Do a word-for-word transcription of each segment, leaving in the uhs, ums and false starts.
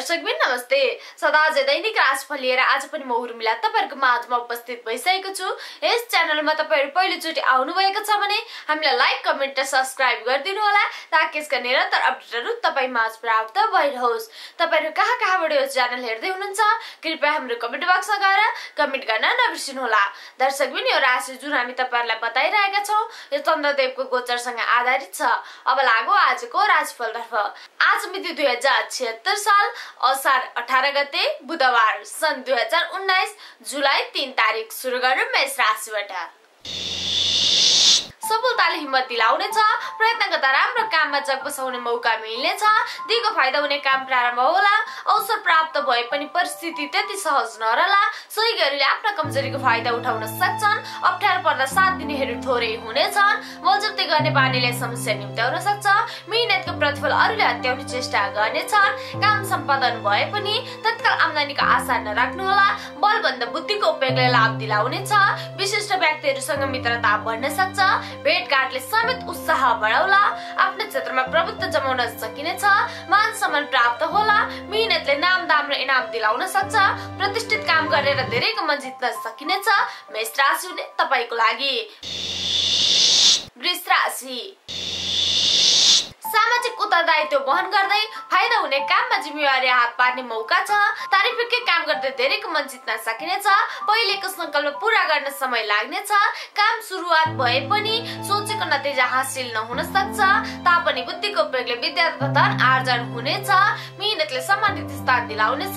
दर्शकबिन नमस्ते सदाझै दैनिक आस्था लिएर आज पनि म उर्मिला तपाईहरुको माझमा उपस्थित भइसकेको छु। यस च्यानलमा तपाईहरु पहिलोचोटी आउनु भएको छ भने हामीलाई लाइक कमेन्ट र सब्स्क्राइब गरिदिनु होला ताकि यसका निरन्तर अपडेटहरु तपाई माझ प्राप्त भइरहोस्। तपाईहरु कहाँ कहाँबाट यो च्यानल हेर्दै हुनुहुन्छ कृपया हाम्रो कमेन्ट बक्समा गएर कमेन्ट गर्न नबिर्सिनु होला। दर्शकबिन यो राशि जुन हामी तपाईहरुलाई बताइरहेका छौं यो चन्द्रदेवको गोचरसँग आधारित छ। अब लागौ आजको राशिफलतर्फ। आज मिति दुई हजार छिहत्तर साल असार अठारह गते बुधवार सन् दुई हजार उन्नाइस जुलाई तीन तारिख। सुरु गरौं मेष राशिबाट। सफलताले हिम्मत दिलाउनेछ, प्रयत्न गर्दा राम्रो काममा जग बसाउने मौका मिल्नेछ, दिगो फाइदा हुने काम प्रारम्भ होला, अवसर प्राप्त भए पनि परिस्थिति त्यति सहज नरहला, सही गरेले आफ्ना कमजोरीको फाइदा उठाउन सक्छन्, अप्ठ्यारो पर्दा साथ दिनेहरू थोरै हुनेछन्, मजबुती गर्ने बानीले समस्या निम्त्याउन सक्छ, मेहनतको प्रतिफल अरूले हत्याउने चेष्टा गर्नेछन्, काम सम्पादन भए पनि तत्काल आम्दानीको आशा नराख्नु होला, बलभन्दा बुद्धिको उपयोगले लाभ दिलाउनेछ, विशिष्ट व्यक्तिहरूसँग मित्रता बढ्न सक्छ, भेटघाटले समेत उत्साह बढाउला, आफ्नो क्षेत्रमा प्रभुत्व जमाउन सकिनेछ, मान सम्मान प्राप्त होला, मेहनतले नाम दाम र इनाम दिलाउन सक्छ, प्रतिष्ठित काम गरेर धेरैको मन जित्न सकिनेछ। मेष राशि हुने तपाईको लागि। वृष राशि। सामाजिक उत्तरदायित्व वहन गर्दै फाइदा हुने काममा जिम्मेवारी हात पार्ने मौका छ, तारिफकै काम गर्दै धेरैको मन जित्न सकिनेछ, पहिलेको संकल्प पूरा गर्न समय लाग्नेछ, काम सुरुवात भए पनि सोचेको नतिजा हासिल नहुन सक्छ, तापनि बुद्धिको उपयोगले विद्यार्थी धन आर्जन हुनेछ, मेहनतले सम्मानित स्थान दिलाउनेछ,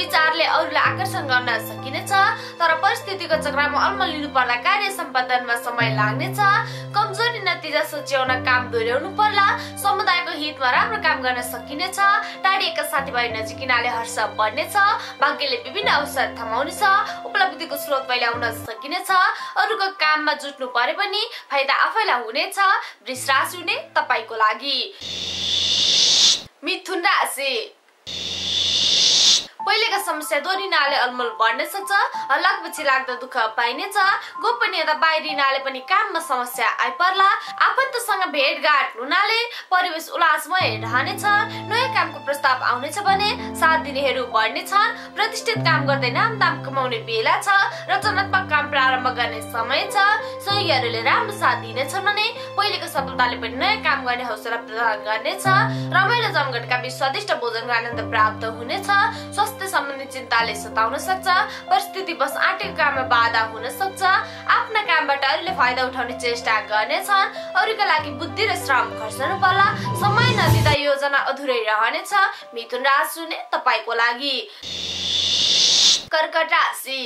विचारले अरूलाई आकर्षण गर्न सकिनेछ, तर परिस्थितिको चक्रमा अल्मलिनु पर्दा कार्य सम्पादनमा समय लाग्नेछ, कमजोरी नतिजा सोच्याउन काम दोहोर्याउनु पर्ला, समुदायको हितमा राम्रो काम गर्न सकिनेछ, टाढिएका साथीभाइ नजिकिनाले हर्ष बढ्नेछ, भाग्यले विभिन्न अवसर थमाउनेछ, उपलब्धिको स्रोत फैलाउन सकिनेछ, अरूको काममा जुट्नु परे पनि फाइदा आफैलाई हुनेछ। वृष राशि हुने तपाईको लागि। मिथुन राशि। पहिलेका समस्या दोहोरिनाले अलमल बढ्न सक्छ, हल्लापछि लाग्दा दुःख पाइनेछ, गोपनीयता बाहिरिनाले पनि काममा समस्या आइपर्ला, आफन्तसँग भेटघाट हुनाले परिवेश उल्लासमय रहनेछ, नयाँ कामको प्रस्ताव आउनेछ भने साथ दिनेहरू बढ्नेछन्, प्रतिष्ठित काम गर्दै नाम दाम कमाउने बेला छ, रचनात्मक काम प्रारम्भ गर्ने समय छ, सहयोगीहरूले राम्रो साथ दिनेछन् भने पहिलेको सफलताले पनि नयाँ काम गर्ने हौसला प्रदान गर्नेछ, रमाइलो जमघटका बीच स्वादिष्ट भोजनको आनन्द प्राप्त हुनेछ, स्वास्थ्य सम्बन्धी चिन्ताले सताउन सक्छ, परिस्थिति बस आँटेको काममा बाधा हुन सक्छ, आफ्ना कामबाट अरूले फाइदा उठाउने चेष्टा गर्नेछन्, अरूका लागि बुद्धि र श्रम खर्चनु पर्ला, समय नदिँदा योजना अधुरै रहनेछ। मिथुन राशि हुने तपाईको लागि। कर्कट राशि।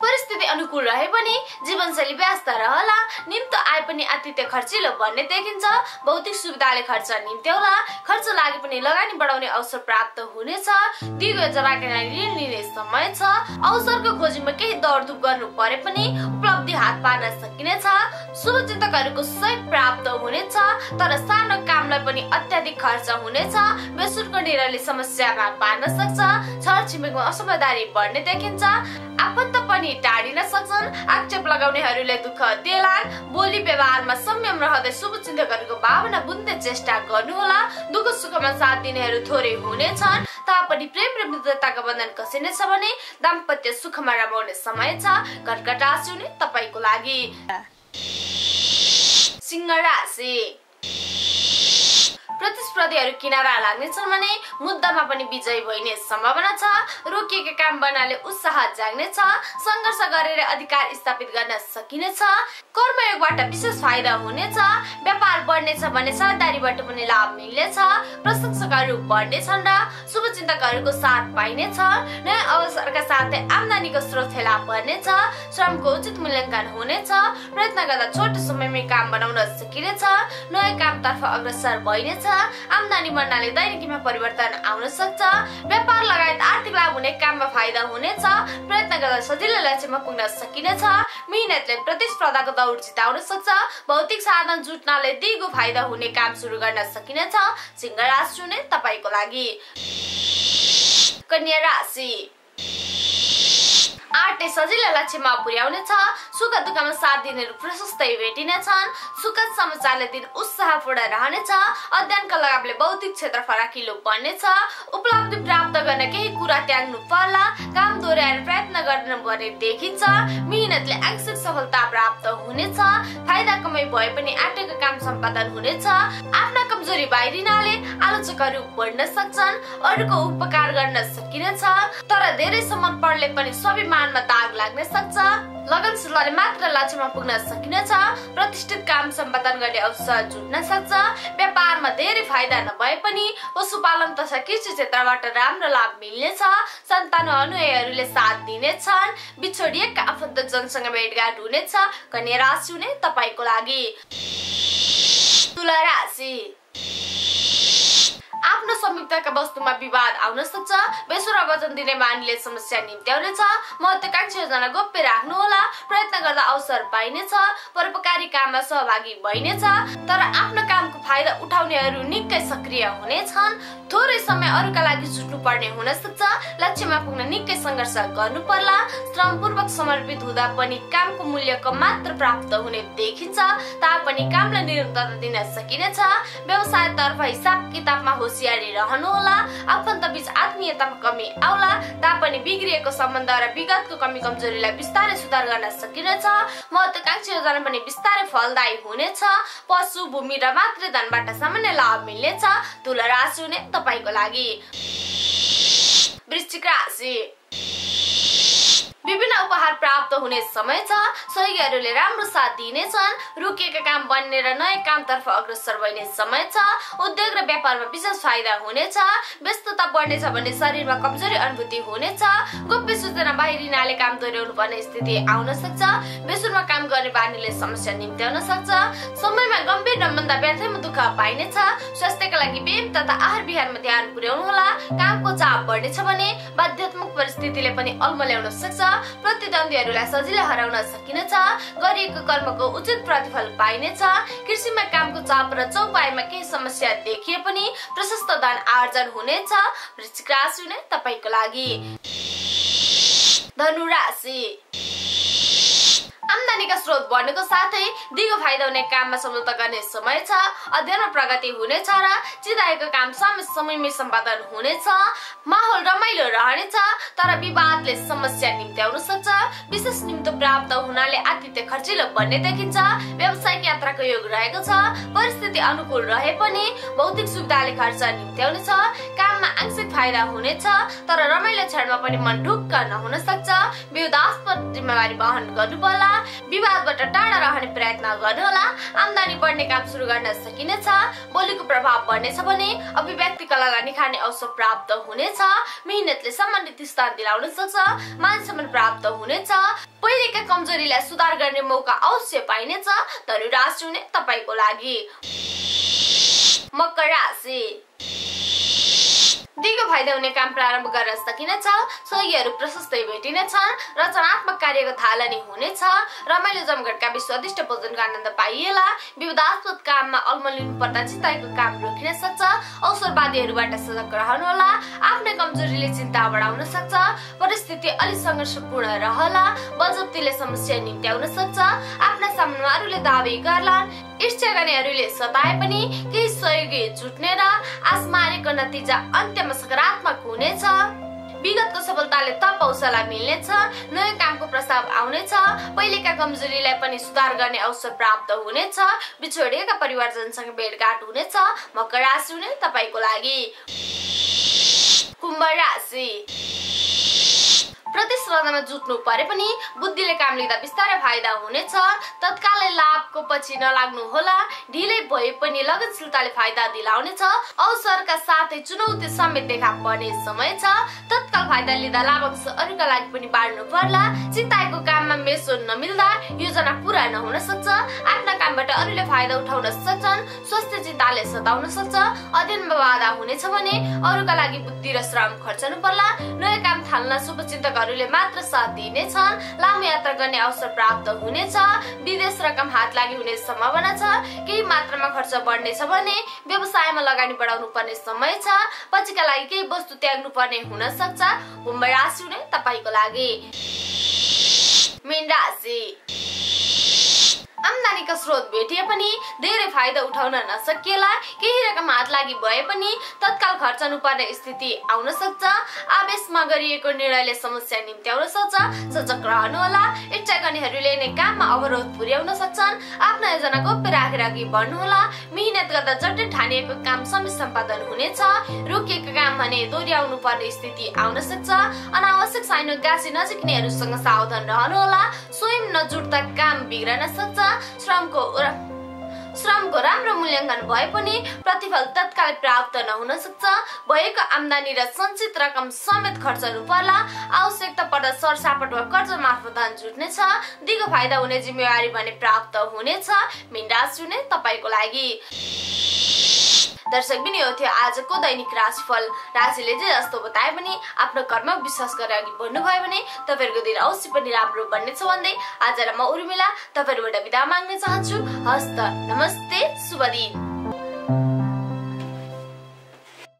परिस्थिति अनुकूल रहे पनि जीवनशैली व्यस्त रहला, निम्तो आए पनि अतिथ्य खर्चिलो बन्ने देखिन्छ, भौतिक सुविधाले खर्च निम्त्याउला, खर्च लागि पनि लगानी बढाउने अवसर प्राप्त हुनेछ, दिगो जराकेलाई ऋण लिने समय छ, अवसरको खोजीमा केही दौडधुप गर्नु परे पनि उपलब्धि हात पार्न सकिनेछ, शुभचिन्तकहरूको सहयोग प्राप्त हुनेछ, तर सानो कामलाई पनि अत्याधिक खर्च हुनेछ, बेसुरको निर्णयले समस्यामा पार्न सक्छ, छरछिमेकमा असमझदारी बढ्ने देखिन्छ, आफन्त पनि टाढिन सक्छन्, आक्षेप लगाउनेहरूले दुःख दिएलान्, बोली व्यवहारमा संयम रहँदै शुभचिन्तकहरूको भावना बुझ्ने चेष्टा गर्नुहोला, दुःख सुखमा साथ दिनेहरू थोरै हुनेछन्, तापनि प्रेम र मित्रताको बन्धन कसिनेछ भने दाम्पत्य सुखमा रमाउने समय छ। कर्कट राशि हुने तपाईको लागि। सिंह राशि। प्रतिस्पर्धीहरू किनारा लाग्नेछन् भने मुद्दामा पनि विजयी भइने सम्भावना छ, रोकिएका काम बनाले उत्साह जाग्नेछ, संघर्ष गरेर अधिकार स्थापित गर्न सकिनेछ, कर्मयोगबाट विशेष फाइदा हुनेछ, व्यापार बढ्नेछ भने सरदारीबाट पनि लाभ मिल्नेछ, प्रशंसकहरू बढ्नेछन् र शुभचिन्तकहरूको साथ पाइनेछ, नयाँ अवसरका साथै आम्दानीको स्रोत फेला पर्नेछ, श्रमको उचित मूल्याङ्कन हुनेछ, प्रयत्न गर्दा छोटो समयमै काम बनाउन सकिनेछ, नयाँ कामतर्फ अग्रसर भइनेछ, आम्दानी बढ्नाले दैनिकीमा परिवर्तन आउन सक्छ, व्यापार लगायत आर्थिक लाभ हुने काममा फाइदा हुनेछ, प्रयत्न गर्दा सजिलै लक्ष्यमा पुग्न सकिनेछ, मेहनतले प्रतिस्पर्धाको दौड जिताउन सक्छ, भौतिक साधन जुट्नाले दिगो फाइदा हुने काम सुरु गर्न सकिनेछ। सिंह राशि हुने तपाईँको लागि। कन्या राशि। आटे सजिला लक्ष्यमा पुर्याउनेछ। सुख दुःखमा साथ दिनेहरु प्रशस्तै भेटिनेछन्। सुखद समाचारले दिन उत्साहपूर्ण रहनेछ। अध्ययनका लाभले बौद्धिक क्षेत्र फराकिलो बन्नेछ। उपलब्धि प्राप्त गर्न केही कुरा त्याग्नु पर्ला। काम दोहोर्याएर प्रयत्न गर्नुपर्ने देखिन्छ। मेहनतले एक्सेल सफलता प्राप्त हुनेछ। फाइदा कमै भए पनि आटेको काम सम्पादन हुनेछ। आफ्ना कमजोरी बाहिरिनाले आलोचकहरु बढ्न सक्छन्। अरूको उपकार गर्न सकिनेछ। तर धेरै समर्पणले पनि स्वाभिमानमा दाग लाग्न सक्छ। लगनशीलताले मात्र लक्ष्यमा पुग्न सकिनेछ। प्रतिष्ठित काम सम्पादन गर्ने अवसर जुट्न सक्छ। व्यापारमा धेरै फाइदा नभए पनि पशुपालन तथा कृषि क्षेत्रबाट राम्रो लाभ मिल्नेछ। सन्तान अनुयायीहरूले साथ दिनेछन्। बिछोडिएका आफन्तजनसँग भेटघाट हुनेछ। कन्या राशि हुने तपाईको लागि। तुला राशि। आफ्नो संयुक्तका वस्तुमा विवाद आउन सक्छ। बेसुरा वचन दिने मानिसले समस्या निम्त्याउनेछ। महत्त्वकांक्षी योजना गोप्य राख्नु होला। प्रयत्न गर्दा अवसर पाइनेछ। परोपकारी काममा सहभागी भइनेछ। तर आफ्नो कामको फाइदा उठाउनेहरू निकै सक्रिय हुनेछन्। थोरै समय अरूका लागि जुट्नु पर्ने हुन सक्छ। लक्ष्यमा पुग्न निकै संघर्ष गर्नु पर्ला। श्रमपूर्वक समर्पित हुँदा पनि कामको मूल्य कम मात्र प्राप्त हुने देखिन्छ। तापनि कामलाई निरन्तरता दिन सकिनेछ। व्यवसायतर्फ हिसाब किताबमा होसियारी रहनु होला। आफन्त बीच आत्मीयतामा कमी आउला। तापनि बिग्रिएको सम्बन्ध र विगतको कमी कमजोरीलाई बिस्तारै सुधार गर्न सकिनेछ। महत्त्वकांक्षी योजना पनि बिस्तारै फलदायी हुनेछ। पशु भूमि र मातृधनबाट सामान्य लाभ मिल्नेछ। तुला राशि हुने तपाईको लागि। वृश्चिक राशि। विभिन्न उपहार प्राप्त हुने समय छ। सहयोगीहरूले राम्रो साथ दिनेछन्। रोकिएका काम बन्ने र नयाँ कामतर्फ अग्रसर भइने समय छ। उद्योग र व्यापारमा विशेष फाइदा हुनेछ। व्यस्तता बढ्नेछ भने शरीरमा कमजोरी अनुभूति हुनेछ। गोप्य सूचना बाहिरिनाले काम दोहोर्याउनु पर्ने स्थिति आउन सक्छ। बेसुरमा काम गर्ने बानीले समस्या निम्त्याउन सक्छ। समयमा गम्भीर नमन्दा व्यथामा दुःख पाइनेछ। स्वास्थ्यका लागि व्यायाम तथा आहार विहारमा ध्यान पुर्याउनु होला। कामको चाप बढ्नेछ भने बाध्यात्मक परिस्थितिले पनि अल्मल्याउन सक्छ। प्रतिद्वन्दीहरूलाई सजिलै हराउन सकिनेछ। गरिएको कर्मको उचित प्रतिफल पाइनेछ। कृषिमा कामको चाप र चौपाईमा केही समस्या देखिए पनि प्रशस्त धन आर्जन हुनेछ। वृश्चिक राशि हुने तपाईको लागि। धनु राशि। आम्दानीका स्रोत बढ्नुको साथै दिगो फाइदा हुने काममा सम्झौता गर्ने समय छ। अध्ययनमा प्रगति हुनेछ र चिताएको काम समय समयमै सम्पादन हुनेछ। माहौल रमाइलो रहनेछ। तर विवादले समस्या निम्त्याउन सक्छ। विशेष निम्तो प्राप्त हुनाले आतिथ्य खर्चिलो बन्ने देखिन्छ। व्यावसायिक यात्राको योग रहेको छ। परिस्थिति अनुकूल रहे पनि भौतिक सुविधाले खर्च निम्त्याउनेछ। काममा आंशिक फाइदा हुनेछ। तर रमाइलो क्षणमा पनि मन ढुक्क नहुन सक्छ। विवादास्पद जिम्मेवारी वहन गर्नुपर्ला। विवादबाट टाढा रहने प्रयत्न गर्नुहोला। आम्दानी बढ्ने काम सुरु गर्न सकिनेछ। बोलीको प्रभाव बढ्नेछ भने अभिव्यक्ति कलालाई निखार्ने अवसर प्राप्त हुनेछ। मेहनतले सम्मानित स्थान दिलाउन सक्छ। मान सम्मान प्राप्त हुनेछ। पहिलेका कमजोरीलाई सुधार गर्ने मौका अवश्य पाइनेछ। धनु राशि हुने तपाईको लागि। मकर राशि। दिगो फाइदा हुने काम प्रारम्भ गर्न सकिनेछ। सहयोगीहरू प्रशस्तै भेटिनेछन्। रचनात्मक कार्यको थालनी हुनेछ। रमाइलो जमघटका बीच स्वादिष्ट भोजनको आनन्द पाइएला। विवादास्पद काममा अल्मलिनु पर्दा चिताएको काम रोकिन सक्छ। अवसरवादीहरूबाट सजग रहनुहोला। आफ्नै कमजोरीले चिन्ता बढाउन सक्छ। परिस्थिति अलि संघर्षपूर्ण रहला। बजटीले समस्या निम्त्याउन सक्छ। आफ्ना सामानमा अरूले दावी गर्ला। इच्छा गर्नेहरूले सताए पनि केही सहयोगी जुट्ने र आसमारेको नतिजा अन्त्यमा सकारात्मक हुनेछ। विगतको सफलताले तप हौसला मिल्नेछ। नयाँ कामको प्रस्ताव आउनेछ। पहिलेका कमजोरीलाई पनि सुधार गर्ने अवसर प्राप्त हुनेछ। बिछोडिएका परिवारजनसँग भेटघाट हुनेछ। मकर राशि हुने तपाईको लागि। कुम्भ राशि। प्रतिस्पर्धामा जुट्नु परे पनि बुद्धिले काम लिँदा बिस्तारै फाइदा हुनेछ। तत्कालै लाभको पछि नलाग्नु होला। ढिलै भए पनि लगनशीलताले फाइदा दिलाउनेछ। अवसरका साथै चुनौती समेत देखा पर्ने समय छ। तत्काल फाइदा लिँदा लाभांश अरूका लागि पनि बाँड्नु पर्ला। चिताएको काममा मेसो नमिल्दा योजना पूरा नहुन सक्छ, आफ्ना कामबाट अरूले फाइदा उठाउन सक्छन्, स्वास्थ्य चिन्ताले सताउन सक्छ, अध्ययनमा बाधा हुनेछ भने अरूका लागि बुद्धि र श्रम खर्चनु पर्ला, नयाँ काम थाल्न शुभचिन्तकहरूले मात्र साथ दिनेछ, लामो यात्रा गर्ने अवसर प्राप्त हुनेछ, विदेश रकम हात लागि हुने सम्भावना छ, केही मात्रामा खर्च बढ्नेछ भने व्यवसायमा लगानी बढाउनु पर्ने समय छ, पछिका लागि केही वस्तु त्याग्नु पर्ने हुन सक्छ। कुम्भ राशि हुने तपाईको लागि। मीन राशि। आम्दानीका स्रोत भेटिए पनि धेरै फाइदा उठाउन नसकिएला, केही रकम हात लागि भए पनि तत्काल खर्चनु पर्ने स्थिति आउन सक्छ, आवेशमा गरिएको निर्णयले समस्या निम्त्याउन सक्छ, सजग रहनु होला, इच्छा गर्नेहरूले नै काममा अवरोध पुर्याउन सक्छन्, आफ्नो योजना गोप्य राखेर अघि बढ्नु होला, मेहनत गर्दा झट्टै ठानिएको काम समय सम्पादन हुनेछ, रोकिएको काम भने दोहोर्याउनु पर्ने स्थिति आउन सक्छ, अनावश्यक साइनो गासी नजिक्नेहरूसँग सावधान रहनु होला, स्वयं नजुट्दा काम बिग्रन सक्छ, श्रमको श्रमको राम्रो मूल्याङ्कन भए पनि प्रतिफल तत्काल प्राप्त नहुन सक्छ, भएको आम्दानी र सञ्चित रकम समेत खर्चनु पर्ला, आवश्यकता पर्दा सरसापट वा कर्ज मार्फत धन जुट्नेछ, दिगो फाइदा हुने जिम्मेवारी भने प्राप्त हुनेछ। मीन राशि हुने तपाईको लागि। दर्शक बिन यो थियो आजको दैनिक राशिफल। राशिले जे जस्तो बताए पनि आफ्नो कर्म विश्वास गरेर अघि बढ्नुभयो भने तपाईहरुको दिन अवश्य पनि राम्रो बन्नेछ भन्दै आजलाई म उर्मिला तपाईहरुबाट बिदा माग्न चाहन्छु। हस्त नमस्ते, शुभ दिन।